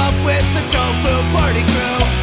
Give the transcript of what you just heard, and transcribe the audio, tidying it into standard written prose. up with the Tofu Party Crew.